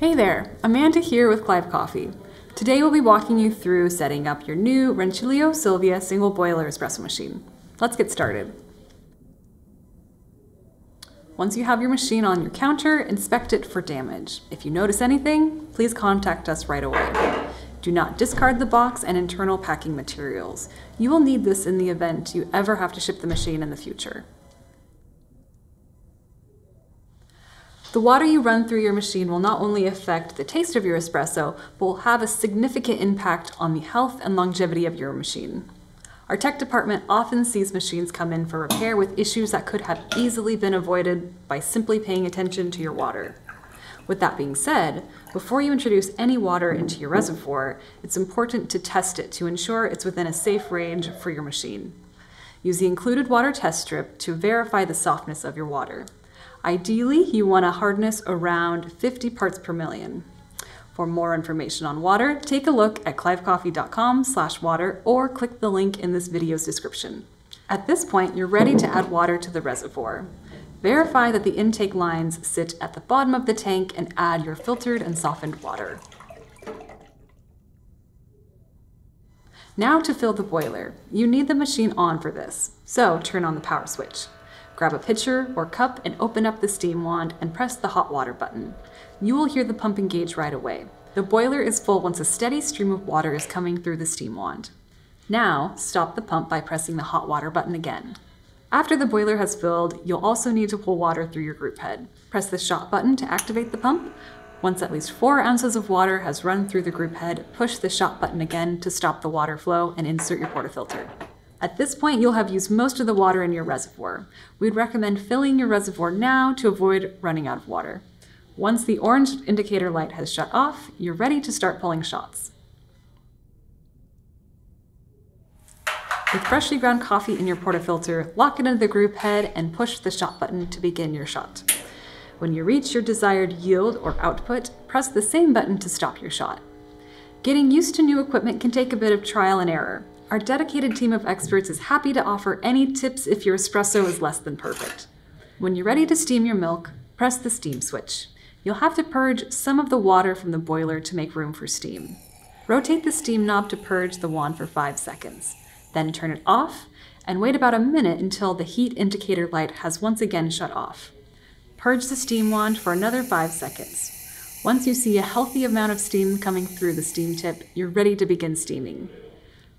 Hey there, Amanda here with Clive Coffee. Today we'll be walking you through setting up your new Rancilio Silvia single boiler espresso machine. Let's get started. Once you have your machine on your counter, inspect it for damage. If you notice anything, please contact us right away. Do not discard the box and internal packing materials. You will need this in the event you ever have to ship the machine in the future. The water you run through your machine will not only affect the taste of your espresso, but will have a significant impact on the health and longevity of your machine. Our tech department often sees machines come in for repair with issues that could have easily been avoided by simply paying attention to your water. With that being said, before you introduce any water into your reservoir, it's important to test it to ensure it's within a safe range for your machine. Use the included water test strip to verify the softness of your water. Ideally, you want a hardness around 50 parts per million. For more information on water, take a look at clivecoffee.com/water or click the link in this video's description. At this point, you're ready to add water to the reservoir. Verify that the intake lines sit at the bottom of the tank and add your filtered and softened water. Now to fill the boiler. You need the machine on for this, so turn on the power switch. Grab a pitcher or cup and open up the steam wand and press the hot water button. You will hear the pump engage right away. The boiler is full once a steady stream of water is coming through the steam wand. Now, stop the pump by pressing the hot water button again. After the boiler has filled, you'll also need to pull water through your group head. Press the shot button to activate the pump. Once at least 4 ounces of water has run through the group head, push the shot button again to stop the water flow and insert your portafilter. At this point, you'll have used most of the water in your reservoir. We'd recommend filling your reservoir now to avoid running out of water. Once the orange indicator light has shut off, you're ready to start pulling shots. With freshly ground coffee in your portafilter, lock it into the group head and push the shot button to begin your shot. When you reach your desired yield or output, press the same button to stop your shot. Getting used to new equipment can take a bit of trial and error. Our dedicated team of experts is happy to offer any tips if your espresso is less than perfect. When you're ready to steam your milk, press the steam switch. You'll have to purge some of the water from the boiler to make room for steam. Rotate the steam knob to purge the wand for 5 seconds. Then turn it off and wait about a minute until the heat indicator light has once again shut off. Purge the steam wand for another 5 seconds. Once you see a healthy amount of steam coming through the steam tip, you're ready to begin steaming.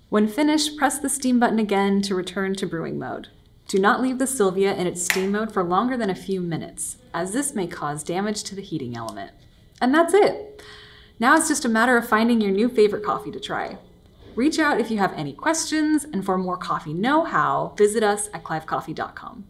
When finished, press the steam button again to return to brewing mode. Do not leave the Silvia in its steam mode for longer than a few minutes, as this may cause damage to the heating element. And that's it! Now it's just a matter of finding your new favorite coffee to try. Reach out if you have any questions, and for more coffee know-how, visit us at clivecoffee.com.